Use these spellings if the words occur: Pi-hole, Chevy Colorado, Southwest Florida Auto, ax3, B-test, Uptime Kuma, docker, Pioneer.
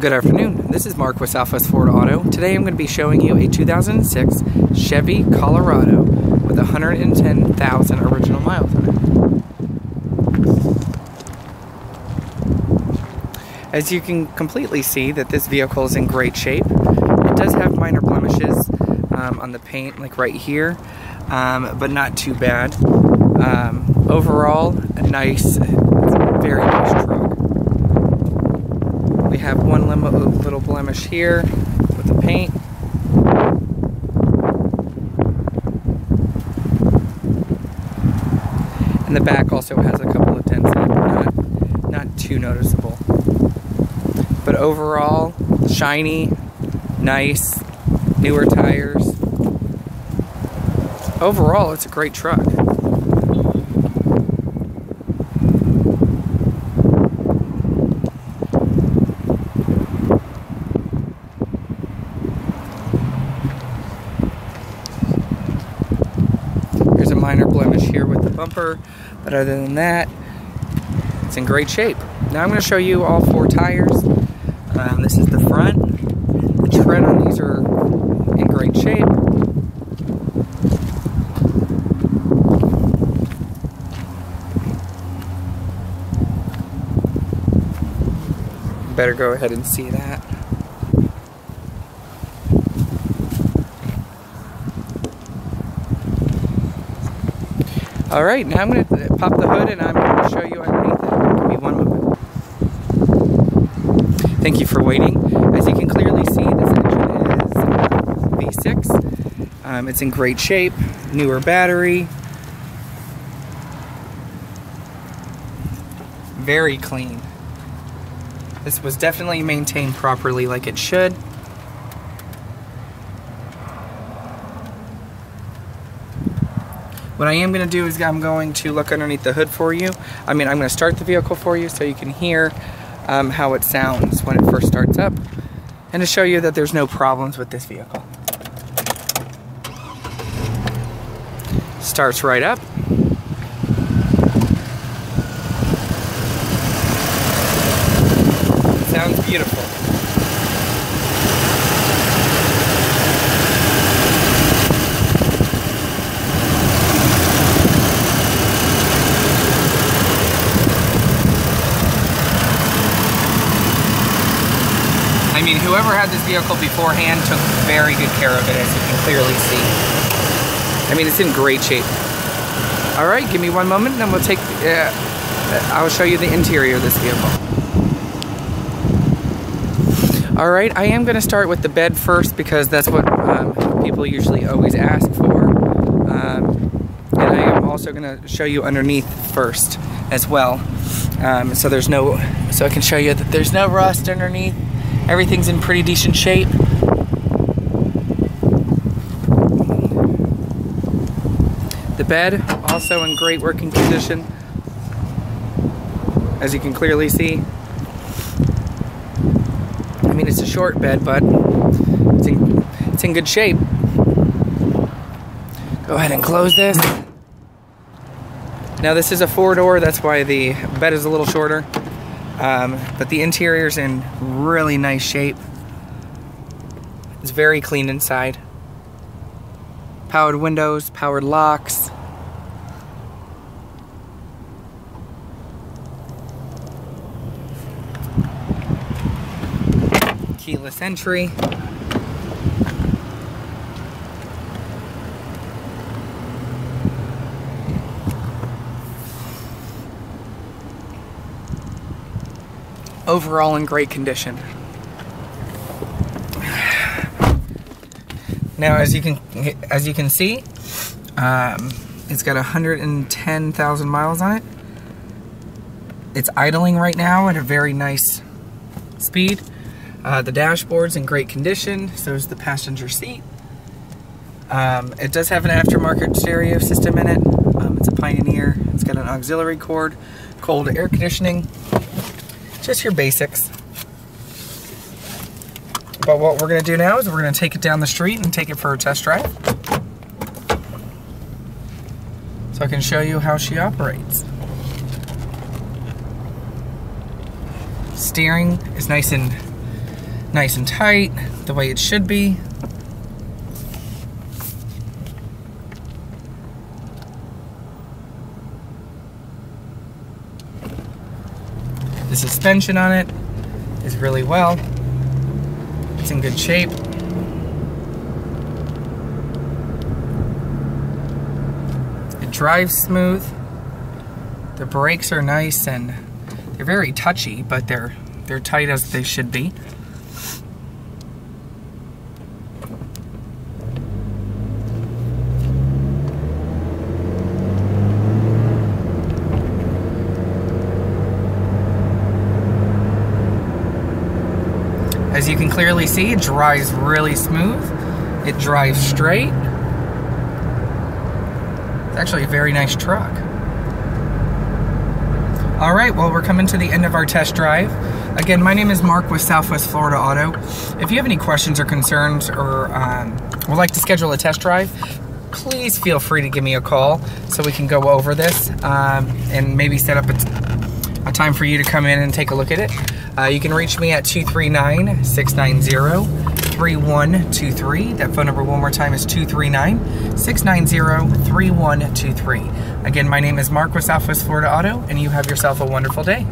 Good afternoon, this is Mark with Southwest Florida Auto. Today I'm going to be showing you a 2006 Chevy Colorado with 110,000 original miles on it. As you can completely see that this vehicle is in great shape. It does have minor blemishes on the paint, like right here, but not too bad. Overall, a nice, very nice truck. We have one little blemish here with the paint. And the back also has a couple of dents in it, but not too noticeable. But overall, shiny, nice, newer tires. Overall, it's a great truck. Minor blemish here with the bumper, but other than that, it's in great shape. Now I'm going to show you all four tires. This is the front. The tread on these are in great shape. Better go ahead and see that. Alright, now I'm going to pop the hood and I'm going to show you underneath it. Give me one moment. Thank you for waiting. As you can clearly see, this engine is V6. It's in great shape. Newer battery. Very clean. This was definitely maintained properly like it should. What I am going to do is I'm going to look underneath the hood for you. I'm going to start the vehicle for you so you can hear how it sounds when it first starts up, and to show you that there's no problems with this vehicle. Starts right up. Sounds beautiful. I mean, whoever had this vehicle beforehand took very good care of it, as you can clearly see. It's in great shape. All right, give me one moment, and then we'll take. I'll show you the interior of this vehicle. All right, I am going to start with the bed first because that's what people usually always ask for, and I am also going to show you underneath first as well, so I can show you that there's no rust underneath. Everything's in pretty decent shape. The bed, also in great working condition, as you can clearly see. It's a short bed, but it's in good shape. Go ahead and close this. Now this is a four-door, that's why the bed is a little shorter. But the interior's in really nice shape. It's very clean inside. Powered windows, powered locks. Keyless entry. Overall in great condition. Now, as you can see, it's got 110,000 miles on it. It's idling right now at a very nice speed. The dashboard's in great condition. So is the passenger seat. It does have an aftermarket stereo system in it. It's a Pioneer. It's got an auxiliary cord, cold air conditioning. Just your basics. But what we're going to do now is we're going to take it down the street and take it for a test drive, so I can show you how she operates. Steering is nice and nice and tight, the way it should be. The suspension on it is really well. It's in good shape. It drives smooth. The brakes are nice and they're very touchy, but they're tight as they should be. As you can clearly see, it drives really smooth. It drives straight. It's actually a very nice truck. All right, well, we're coming to the end of our test drive. Again, my name is Mark with Southwest Florida Auto. If you have any questions or concerns or would like to schedule a test drive, please feel free to give me a call so we can go over this and maybe set up a time for you to come in and take a look at it. You can reach me at 239-690-3123. That phone number one more time is 239-690-3123. Again, my name is Mark with Southwest Florida Auto, and you have yourself a wonderful day.